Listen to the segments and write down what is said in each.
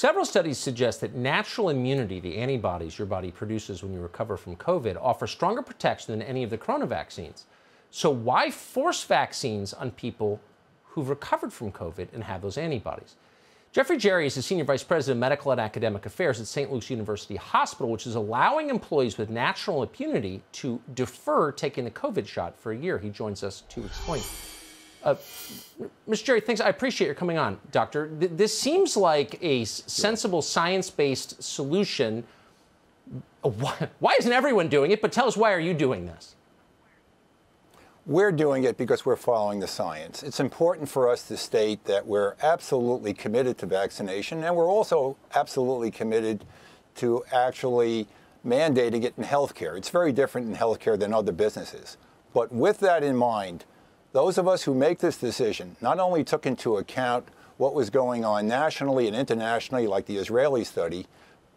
Several studies suggest that natural immunity, the antibodies your body produces when you recover from COVID, offer stronger protection than any of the corona vaccines. So why force vaccines on people who've recovered from COVID and have those antibodies? Jeffrey Jahre is the Senior Vice President of Medical and Academic Affairs at St. Luke's University Hospital, which is allowing employees with natural immunity to defer taking the COVID shot for a year. He joins us to explain. Mr. Jahre, thanks. I appreciate your coming on, Doctor. This seems like a sensible science-based solution. Why isn't everyone doing it? But tell us, why are you doing this? We're doing it because we're following the science. It's important for us to state that we're absolutely committed to vaccination, and we're also absolutely committed to actually mandating it in healthcare. It's very different in healthcare than other businesses. But with that in mind, those of us who make this decision not only took into account what was going on nationally and internationally, like the Israeli study,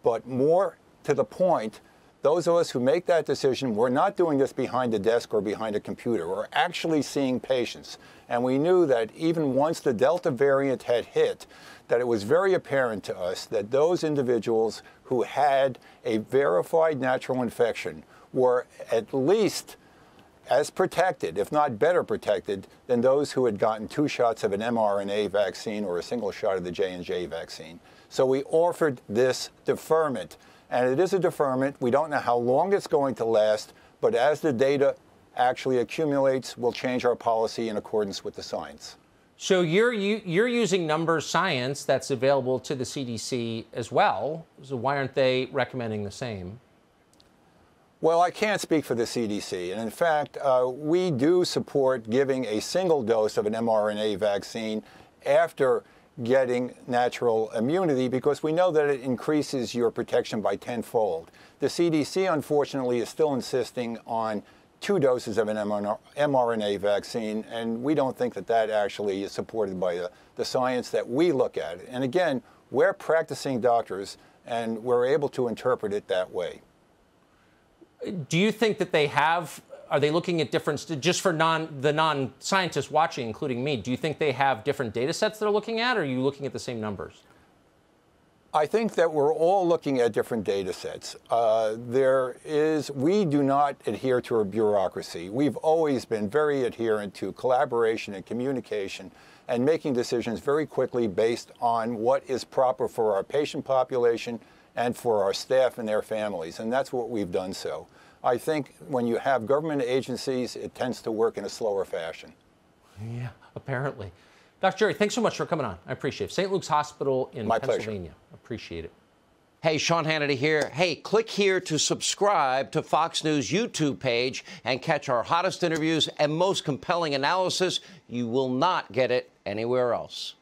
but more to the point, those of us who make that decision, we're not doing this behind a desk or behind a computer. We're actually seeing patients. And we knew that even once the Delta variant had hit, that it was very apparent to us that those individuals who had a verified natural infection were at least as protected, if not better protected, than those who had gotten two shots of an mRNA vaccine or a single shot of the J&J vaccine. So we offered this deferment. And it is a deferment. We don't know how long it's going to last, but as the data actually accumulates, we'll change our policy in accordance with the science. So you're using numbers science that's available to the CDC as well. So why aren't they recommending the same? Well, I can't speak for the CDC. And in fact, we do support giving a single dose of an mRNA vaccine after getting natural immunity, because we know that it increases your protection by tenfold. The CDC, unfortunately, is still insisting on two doses of an mRNA vaccine, and we don't think that that actually is supported by the science that we look at. And again, we're practicing doctors, and we're able to interpret it that way. Do you think that they have, are they looking at different, just for non-scientists watching, including me, do you think they have different data sets they're looking at, or are you looking at the same numbers? I think that we're all looking at different data sets. We do not adhere to a bureaucracy. We've always been very adherent to collaboration and communication and making decisions very quickly based on what is proper for our patient population and for our staff and their families, and that's what we've done so. I think when you have government agencies, it tends to work in a slower fashion. Yeah, apparently. Dr. Jahre, thanks so much for coming on. I appreciate it. St. Luke's Hospital in Pennsylvania. Pleasure. Appreciate it. Hey, Sean Hannity here. Hey, click here to subscribe to Fox News YouTube page and catch our hottest interviews and most compelling analysis. You will not get it anywhere else.